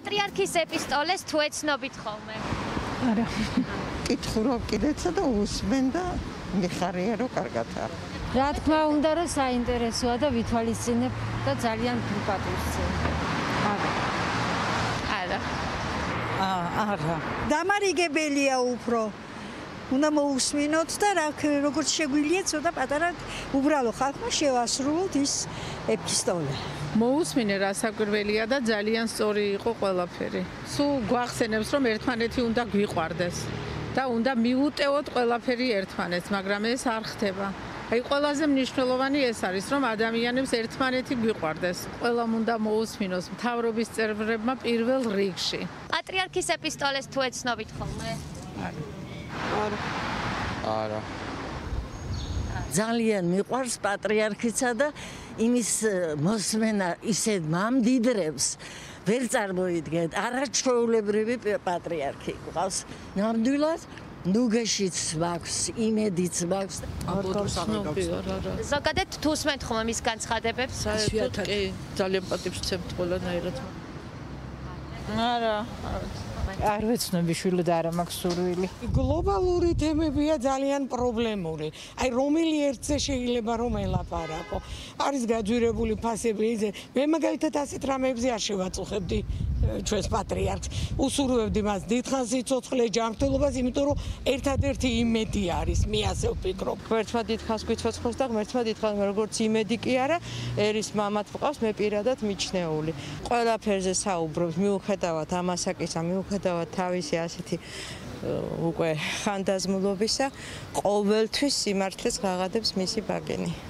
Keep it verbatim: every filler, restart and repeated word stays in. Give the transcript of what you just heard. patriarchis epistoles tu etsnobit ხოლმე? არა. კითხულობ კიდეცა და უსმენ და მიხარია რომ კარგად არის. რა თქმა უნდა რომ საინტერესოა და ვითვალისწინებ და ძალიან გულპატივცემ. არა. არა. არა. დამარიგებელია უფრო. Უნდა მოусმინოთ და რა როგორც შეგვიძლია ცოტა პატარა უბრალო ხალხმა შევასრულოთ ის ეპისტოლე. Მოусმინე რა საკვირველია და ძალიან სწორი იყო ყველაფერი. Სულ გვახსენებს რომ ერთმანეთი უნდა გვიყვარდეს და უნდა მიუტევოთ ყველაფერი ერთმანეთს, მაგრამ ეს არ ხდება. Აი ყველაზე მნიშვნელოვანი ეს არის რომ ადამიანებს ერთმანეთი გვიყვარდეს. Ყველამ უნდა მოусმინოს მთავრობის წევრებმა პირველ რიგში. პატრიარქის ეპისტოლეს თუ ეცნობით ხოლმე? არა. Ara. Zaliyan miqvars patriarkhitsa da imis mosmena ised mamdidrebs ver tsarmoidget arachoulebrevi patriarkhi qavs namdvilas nugashits maks imedits maks zogadet tusmet khom mis gantskhadebebs saetot ki zalian patibvtsebt qolanairad ara არ ვეცნობი შვილი და არ მაქვს სურვილი. Გლობალური თემებია ძალიან პრობლემური. Აი რომელი ერთზე შეიძლება რომ ელაპარაკო. Არის გაძვირებული ფასები. მე მაგალითად ასეთ რამეებზე არ შევაწუხებდი ჩვენს პატრიარქს. Უსურვებდი მას დიდხანს სიცოცხლე ჯანმრთელობას, იმიტომ რომ ერთადერთი იმედი არის, მე ასე ვფიქრობ. Ღმერთმა დიდხანს გვიცოცხლოს და ღმერთმა დიდხანს როგორც იმედი კი არა, ერის მამაც მყავს მე პირადად მიჩნეული. Ყველაფერზე საუბრობს, მიუხედავად ამასაკისა, მიუხედავად თავისი ასეთი უკვე ხანდაზმულობისა ყოველთვის სიმართლეს გაღადებს მისი ბაკენი.